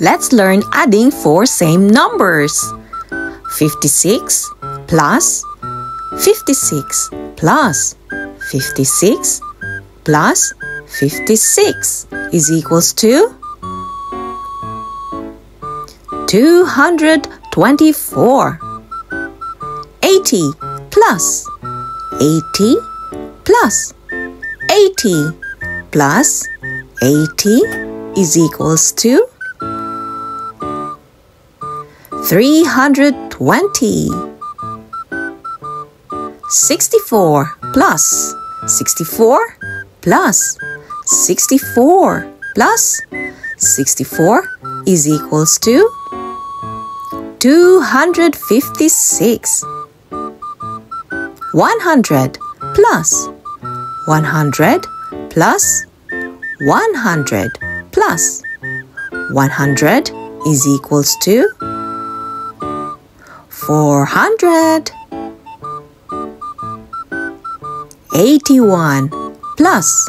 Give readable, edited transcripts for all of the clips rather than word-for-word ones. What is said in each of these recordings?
Let's learn adding four same numbers. 56 plus 56 plus 56 plus 56 is equals to 224. 80 plus 80 plus 80 plus 80 is equals to 320. 64 plus 64 plus 64 plus 64 is equals to 256. 100 plus 100 plus 100 plus 100 is equals to 400. 81 plus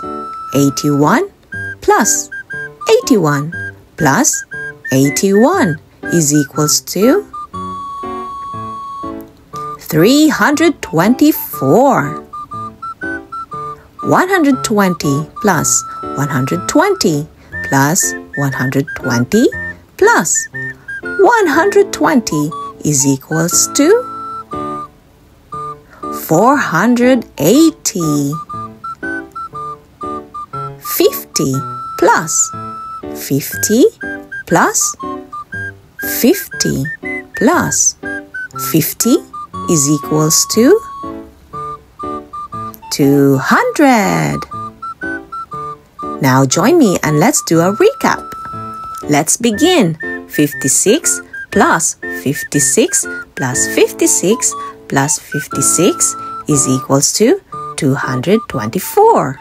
81 plus 81 plus 81 is equals to 324. 120 plus 120 plus 120 plus 120 is equals to 480. 50 plus 50 plus 50 plus 50 is equals to 200. Now join me and let's do a recap. Let's begin. 56 plus 56 plus 56 plus 56 is equals to 224.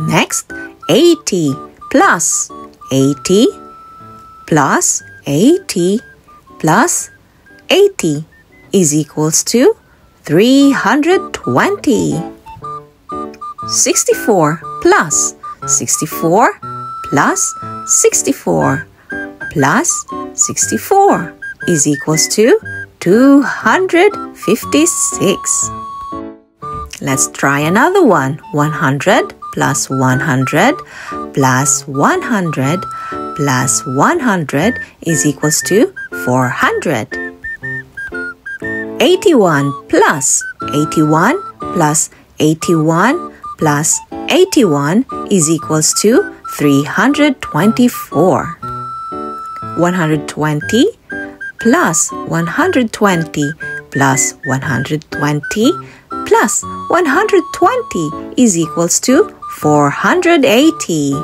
Next, 80 plus 80 plus 80 plus 80 is equals to 320. 64 plus 64 plus 64 plus 64 is equals to 256. Let's try another one. 100 plus 100 plus 100 plus 100 is equals to 400. 81 plus 81 plus 81 plus 81 is equals to 324. 120 plus 120 plus 120 plus 120 is equals to 480.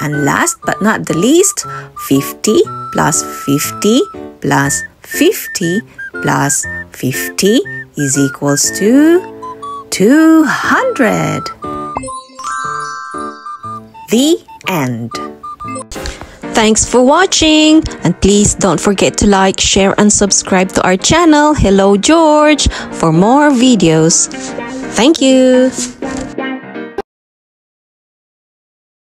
And last but not the least, 50 plus 50 plus 50 plus 50 is equals to 200. The end. Thanks for watching, and please don't forget to like, share and subscribe to our channel Hello George for more videos. Thank you.